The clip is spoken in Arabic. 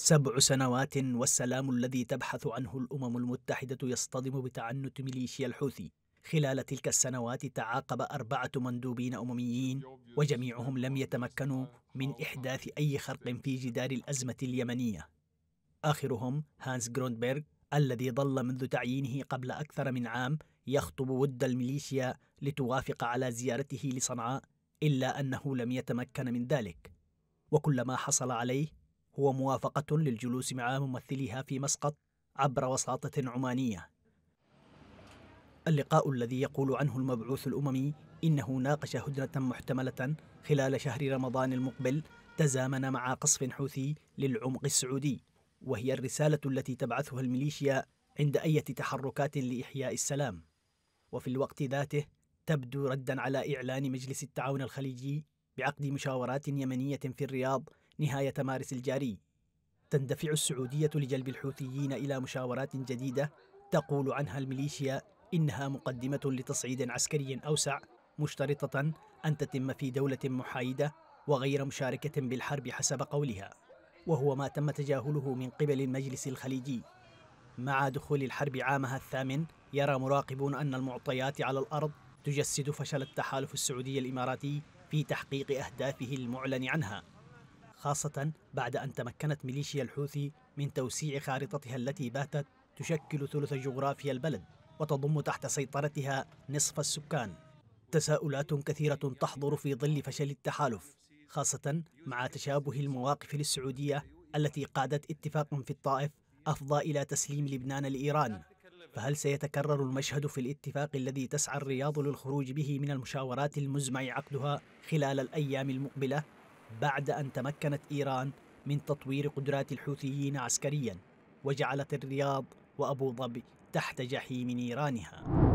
7 سنوات والسلام الذي تبحث عنه الأمم المتحدة يصطدم بتعنت ميليشيا الحوثي. خلال تلك السنوات تعاقب 4 مندوبين أمميين، وجميعهم لم يتمكنوا من إحداث أي خرق في جدار الأزمة اليمنية. آخرهم هانس غروندبرغ، الذي ظل منذ تعيينه قبل أكثر من عام يخطب ود الميليشيا لتوافق على زيارته لصنعاء، إلا أنه لم يتمكن من ذلك، وكل ما حصل عليه هو موافقة للجلوس مع ممثليها في مسقط عبر وساطة عمانية. اللقاء الذي يقول عنه المبعوث الأممي إنه ناقش هدنة محتملة خلال شهر رمضان المقبل تزامن مع قصف حوثي للعمق السعودي، وهي الرسالة التي تبعثها الميليشيا عند أي تحركات لإحياء السلام. وفي الوقت ذاته تبدو ردا على إعلان مجلس التعاون الخليجي بعقد مشاورات يمنية في الرياض نهاية مارس الجاري. تندفع السعودية لجلب الحوثيين إلى مشاورات جديدة تقول عنها الميليشيا إنها مقدمة لتصعيد عسكري أوسع، مشترطة أن تتم في دولة محايدة وغير مشاركة بالحرب حسب قولها، وهو ما تم تجاهله من قبل المجلس الخليجي. مع دخول الحرب عامها الثامن، يرى مراقبون أن المعطيات على الأرض تجسد فشل التحالف السعودي الإماراتي في تحقيق أهدافه المعلن عنها، خاصة بعد أن تمكنت ميليشيا الحوثي من توسيع خارطتها التي باتت تشكل ثلث جغرافيا البلد وتضم تحت سيطرتها نصف السكان. تساؤلات كثيرة تحضر في ظل فشل التحالف، خاصة مع تشابه المواقف للسعودية التي قادت اتفاق في الطائف أفضى إلى تسليم لبنان لإيران. فهل سيتكرر المشهد في الاتفاق الذي تسعى الرياض للخروج به من المشاورات المزمع عقدها خلال الأيام المقبلة، بعد أن تمكنت إيران من تطوير قدرات الحوثيين عسكريا وجعلت الرياض وأبوظبي تحت جحيم نيرانها؟